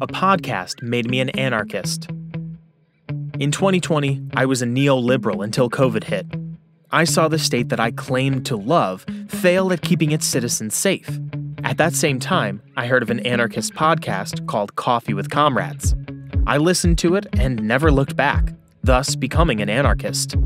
A podcast made me an anarchist. In 2020, I was a neoliberal until COVID hit. I saw the state that I claimed to love fail at keeping its citizens safe. At that same time, I heard of an anarchist podcast called Coffee with Comrades. I listened to it and never looked back, thus becoming an anarchist.